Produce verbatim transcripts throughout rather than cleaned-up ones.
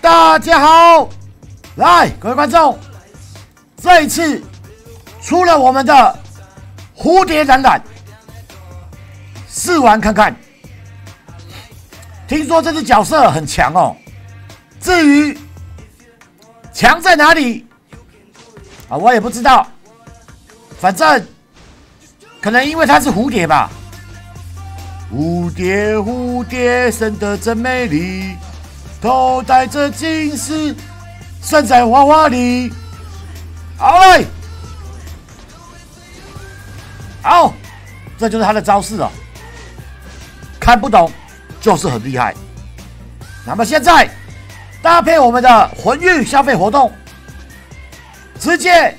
大家好，来，各位观众，这一次出了我们的蝴蝶展览，试玩看看。听说这只角色很强哦，至于强在哪里啊，我也不知道，反正可能因为它是蝴蝶吧。 蝴蝶，蝴蝶生得真美丽，头戴着金丝，身在花花里。好嘞，好，这就是他的招式哦。看不懂，就是很厉害。那么现在搭配我们的魂域消费活动，直接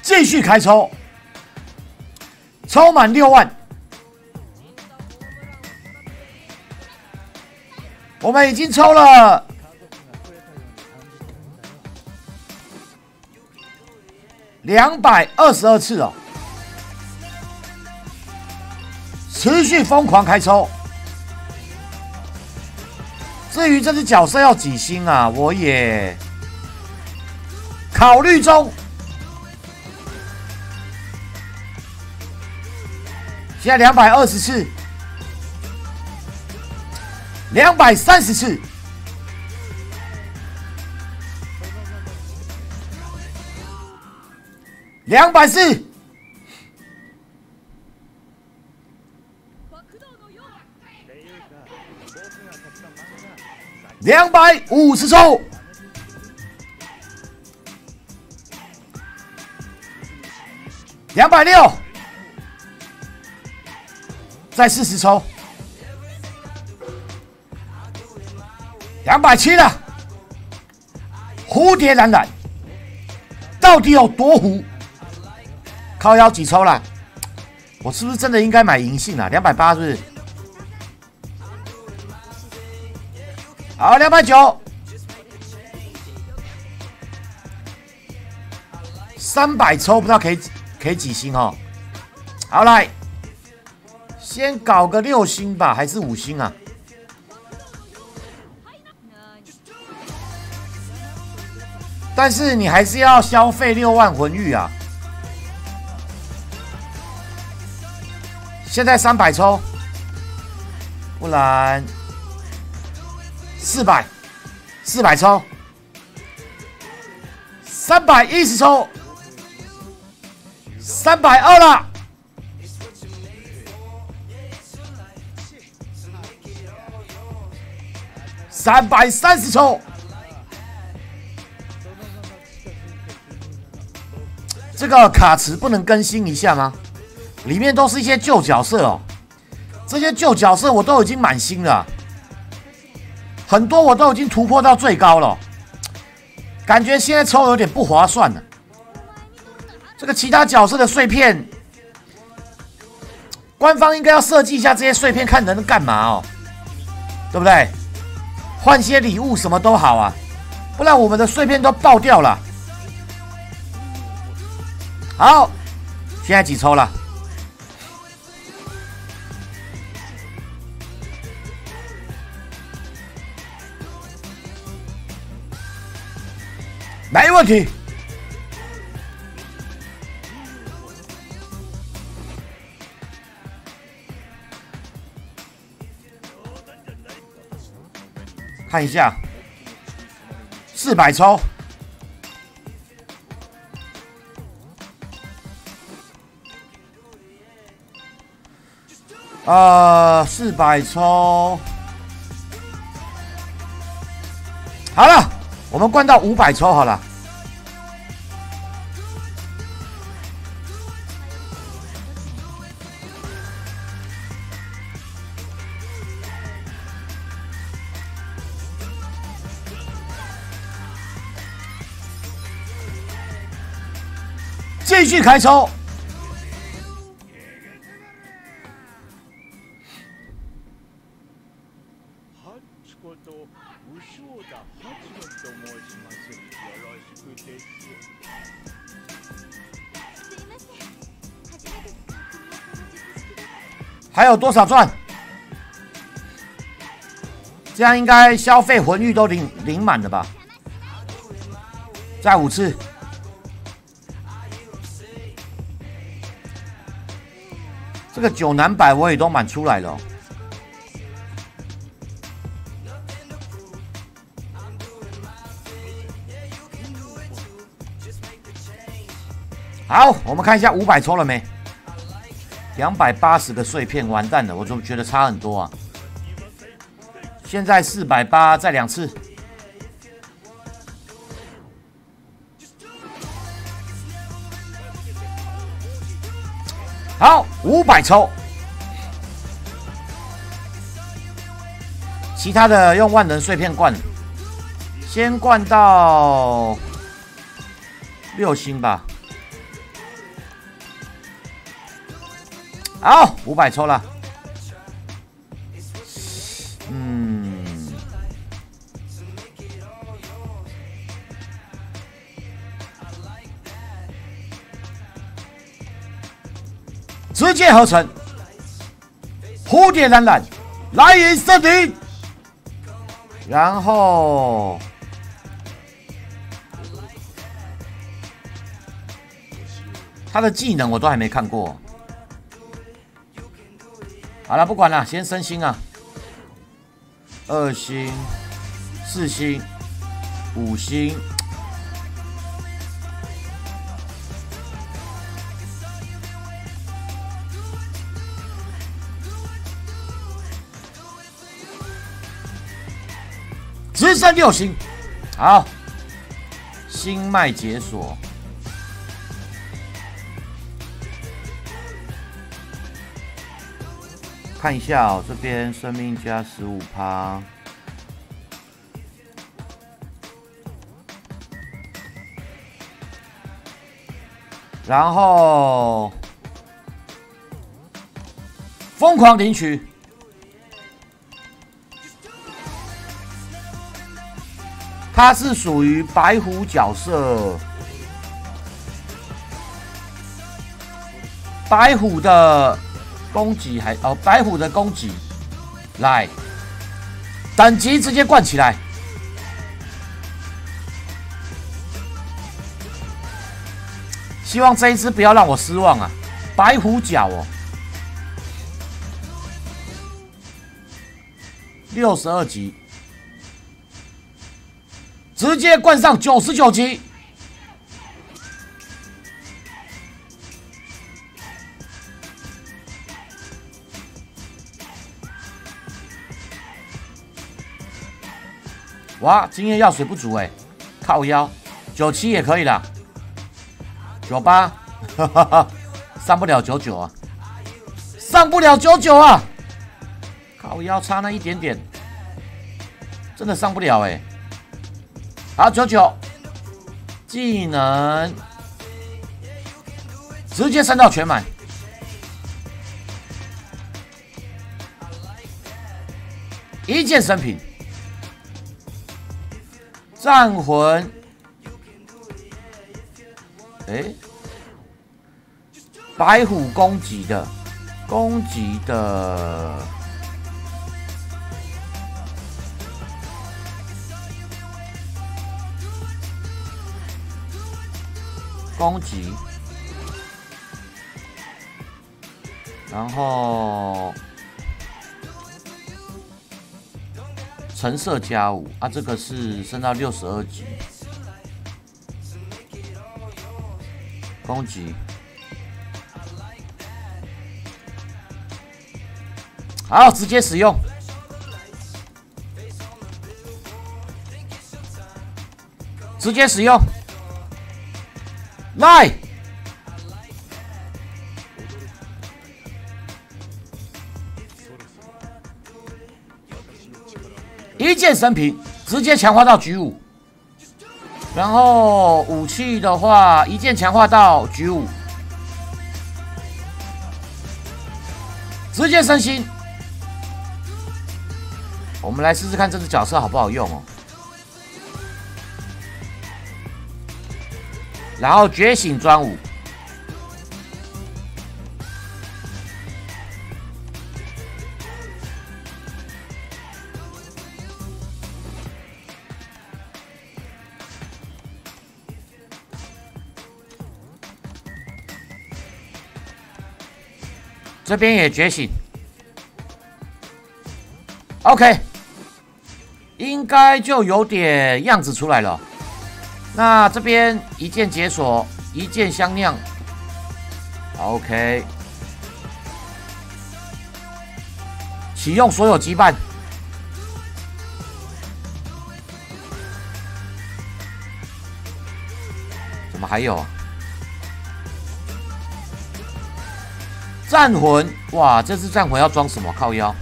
继续开抽，抽满六万。 我们已经抽了两百二十二次哦，持续疯狂开抽。至于这只角色要几星啊，我也考虑中。现在两百二十次。 两百三十次，两百四，两百五十抽，两百六，再四十抽。 两百七了，蝴蝶冉冉到底有多糊？靠腰几抽了？我是不是真的应该买银杏啊？两百八是不是？好，两百九，三百抽不知道可以可以几星哦。好来，先搞个六星吧，还是五星啊？ 但是你还是要消费六万魂玉啊！现在三百抽，不然四百，四百抽，三百一十抽，三百二了，三百三十抽。 这个卡池不能更新一下吗？里面都是一些旧角色哦，这些旧角色我都已经满星了，很多我都已经突破到最高了，感觉现在抽有点不划算了。这个其他角色的碎片，官方应该要设计一下这些碎片，看能干嘛哦，对不对？换些礼物什么都好啊，不然我们的碎片都爆掉了。 好，现在几抽了？没问题。看一下，四百抽。 呃，四百抽，好了，我们灌到五百抽好了。继续开抽。 还有多少钻？这样应该消费魂域都领领满了吧？再五次。 这个九难百我也都满出来了、哦，好，我们看一下五百抽了没？两百八十个碎片，完蛋了，我怎么觉得差很多啊？现在四百八，再两次，好。 五百抽，其他的用万能碎片灌，先灌到六星吧。好，五百抽了。嗯，直接合成，蝴蝶蓝蓝，来迎森林，然后他的技能我都还没看过。好了，不管了，先升星啊，二星、四星、五星。 直升六星，好，星脉解锁，看一下哦，这边生命加十五趴，然后疯狂领取。 它是属于白虎角色，白虎的攻击还哦，白虎的攻击，来，等级直接灌起来，希望这一只不要让我失望啊！白虎角哦，六十二级。 直接灌上九十九级，哇！经验药水不足哎、欸，靠腰，九七也可以啦，九八，哈哈哈，上不了九九啊，上不了九九啊，靠腰差那一点点，真的上不了哎、欸。 好，九九，技能直接升到全满。一键升品，战魂，哎、欸，白虎攻击的，攻击的。 攻击，然后橙色加五啊，这个是升到六十二级，攻击。好，直接使用。 直接使用。 来，一键升平，直接强化到局五。然后武器的话，一键强化到局五，直接升星。我们来试试看这只角色好不好用哦。 然后觉醒专武，这边也觉醒。OK， 应该就有点样子出来了。那这边一键解锁，一键相酿。OK， 启用所有羁绊。 还有啊，战魂哇！这次战魂要装什么？靠腰，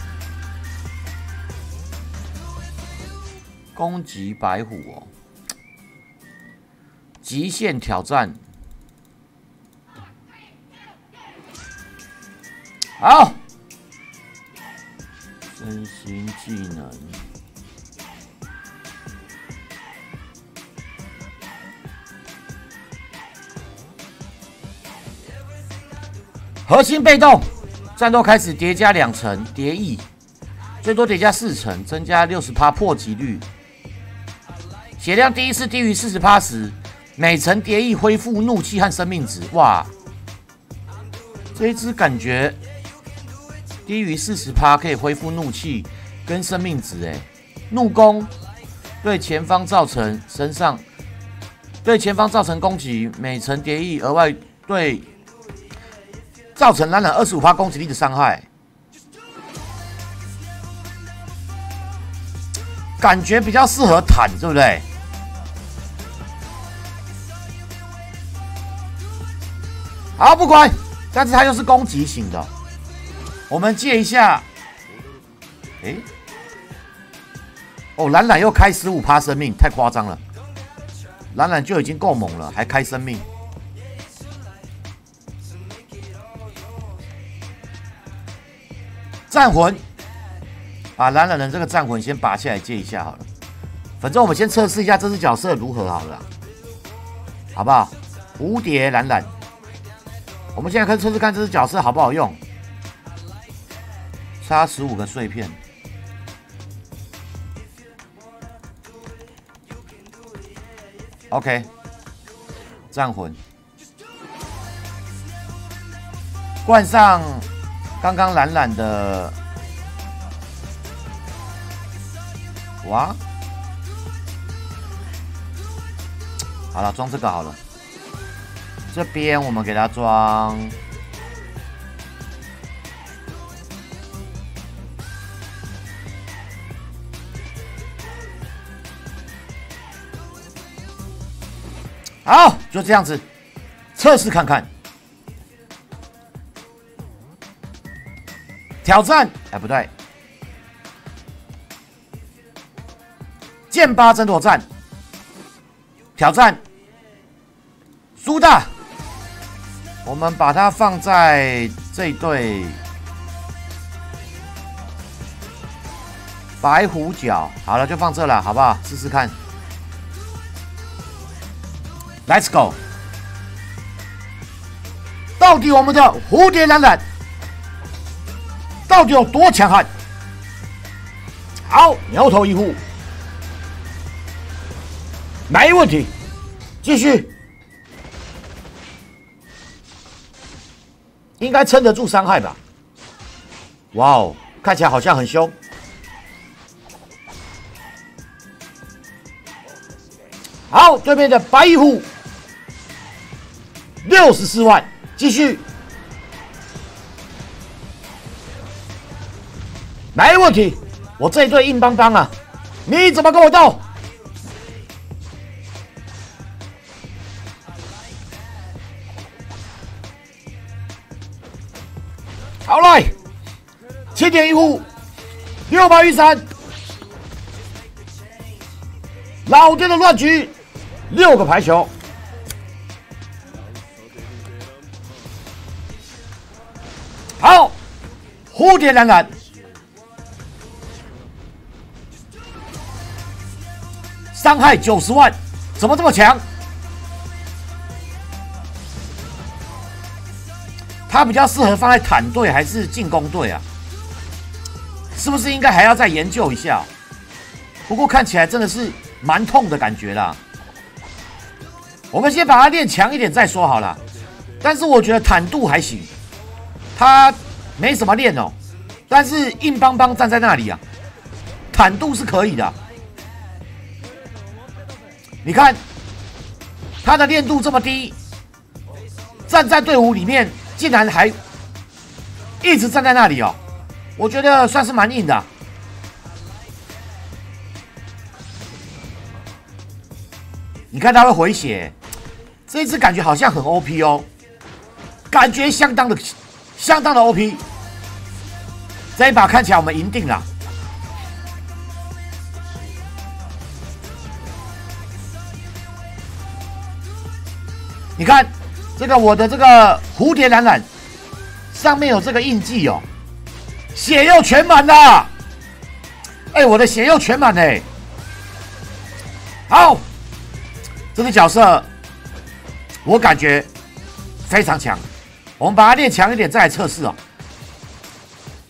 攻击白虎哦，极限挑战。好，身心技能。 核心被动，战斗开始叠加两层，叠翼，最多叠加四层，增加 百分之六十 破击率。血量第一次低于 百分之四十 时，每层叠翼恢复怒气和生命值。哇，这一只感觉低于 百分之四十 可以恢复怒气跟生命值。哎，怒攻对前方造成身上对前方造成攻击，每层叠翼额外对。 造成蓝染 百分之二十五 攻击力的伤害，感觉比较适合坦，对不对？好，不管，但是它又是攻击型的，我们借一下。哎，哦，蓝染又开 百分之十五 生命，太夸张了。蓝染就已经够猛了，还开生命。 战魂，把蓝染的这个战魂先拔下来借一下好了。反正我们先测试一下这只角色如何好了，好不好？蝴蝶蓝染，我们现在可以测试看这只角色好不好用。差十五个碎片。OK， 战魂，冠上。 刚刚懒懒的，哇！好了，装这个好了。这边我们给它装好，就这样子测试看看。 挑战哎，不对，剑八争夺战，挑战苏大，我们把它放在这一对白虎角，好了，就放这了，好不好？试试看 ，Let's go， 到底我们的蝴蝶蓝染。 到底有多强悍？好，牛头一护，没问题。继续，应该撑得住伤害吧？哇哦，看起来好像很凶。好，对面的白一护，六十四万，继续。 没问题，我这一队硬邦邦啊！你怎么跟我斗？好嘞，七点一护，六八一三，老爹的乱局，六个排球。 好，蝴蝶蓝染。 伤害九十万，怎么这么强？他比较适合放在坦队还是进攻队啊？是不是应该还要再研究一下？不过看起来真的是蛮痛的感觉啦。我们先把它练强一点再说好了。但是我觉得坦度还行，他没什么练哦，但是硬邦邦站在那里啊，坦度是可以的、啊。你看他的练度这么低，站在队伍里面竟然还一直站在那里哦，我觉得算是蛮硬的、啊。 你看他会回血，这一只感觉好像很 O P 哦，感觉相当的、相当的 O P。这一把看起来我们赢定了。你看这个我的这个蝴蝶蓝蓝上面有这个印记哦，血又全满了。哎，我的血又全满哎。好。 这个角色，我感觉非常强，我们把它练强一点再来测试哦。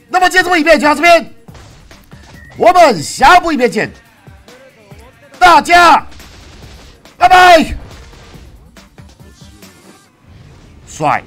那么，今天影片就到这边，我们下部影片见，大家拜拜，帅。